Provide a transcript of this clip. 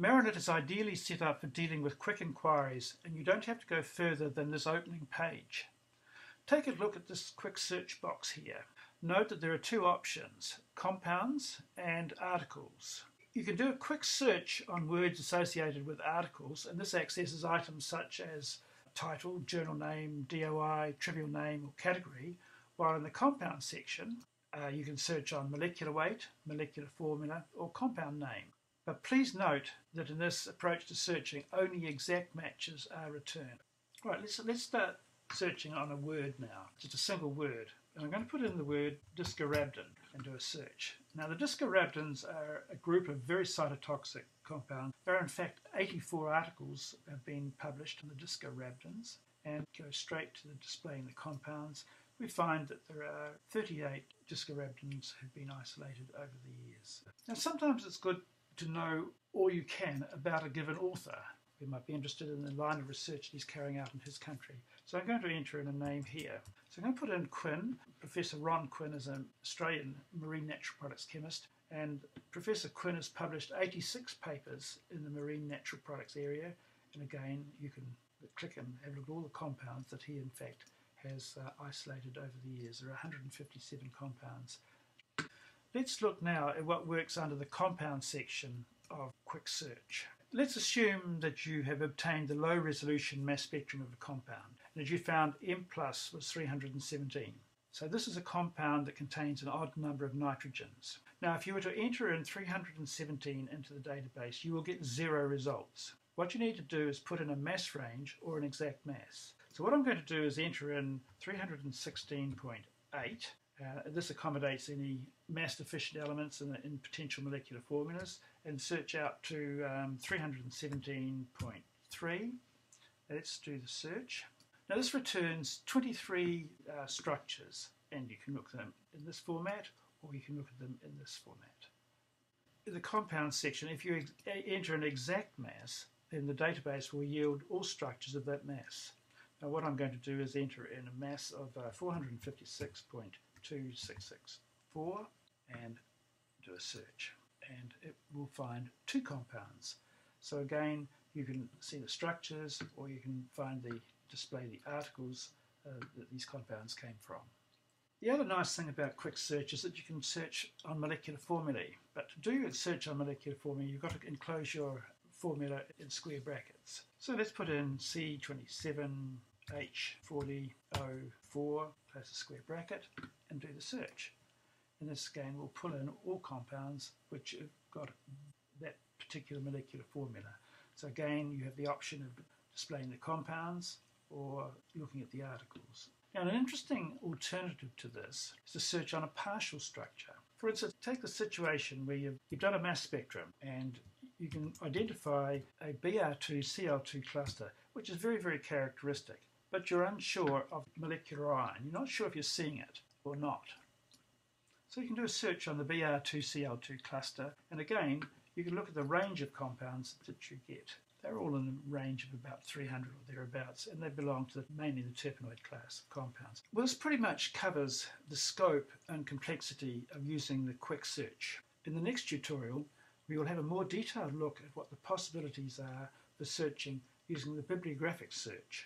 Marinlit is ideally set up for dealing with quick inquiries, and you don't have to go further than this opening page. Take a look at this quick search box here. Note that there are two options, compounds and articles. You can do a quick search on words associated with articles, and this accesses items such as title, journal name, DOI, trivial name or category, while in the compound section you can search on molecular weight, molecular formula or compound name. But please note that in this approach to searching, only exact matches are returned. All right, let's start searching on a word now, just a single word. And I'm going to put in the word discorabdin and do a search. Now the discorabdins are a group of very cytotoxic compounds. There are in fact 84 articles have been published on the discorabdins, and go straight to the displaying the compounds. We find that there are 38 discorabdins have been isolated over the years. Now sometimes it's good to know all you can about a given author. We might be interested in the line of research he's carrying out in his country. So I'm going to enter in a name here. So I'm going to put in Quinn. Professor Ron Quinn is an Australian marine natural products chemist, and Professor Quinn has published 86 papers in the marine natural products area. And again, you can click and have a look at all the compounds that he in fact has isolated over the years. There are 157 compounds. Let's look now at what works under the compound section of quick search. Let's assume that you have obtained the low resolution mass spectrum of a compound and that you found M+ was 317. So this is a compound that contains an odd number of nitrogens. Now if you were to enter in 317 into the database, you will get zero results. What you need to do is put in a mass range or an exact mass. So what I'm going to do is enter in 316.8. This accommodates any mass-deficient elements in potential molecular formulas, and search out to 317.3. Let's do the search. Now this returns 23 structures, and you can look at them in this format or you can look at them in this format. In the compound section, if you enter an exact mass, then the database will yield all structures of that mass. Now what I'm going to do is enter in a mass of 456.2664 and do a search, and it will find two compounds. So again, you can see the structures or you can find the display the articles that these compounds came from. The other nice thing about quick search is that you can search on molecular formulae, but to do a search on molecular formulae you've got to enclose your formula in square brackets. So let's put in C27H4004, close the square bracket, and do the search. And this again will pull in all compounds which have got that particular molecular formula. So again, you have the option of displaying the compounds or looking at the articles. Now an interesting alternative to this is to search on a partial structure. For instance, take the situation where you've done a mass spectrum and you can identify a Br2Cl2 cluster, which is very, very characteristic, but you're unsure of molecular ion. You're not sure if you're seeing it or not. So you can do a search on the Br2Cl2 cluster, and again, you can look at the range of compounds that you get. They're all in the range of about 300 or thereabouts, and they belong to mainly the terpenoid class of compounds. Well, this pretty much covers the scope and complexity of using the quick search. In the next tutorial, we will have a more detailed look at what the possibilities are for searching using the bibliographic search.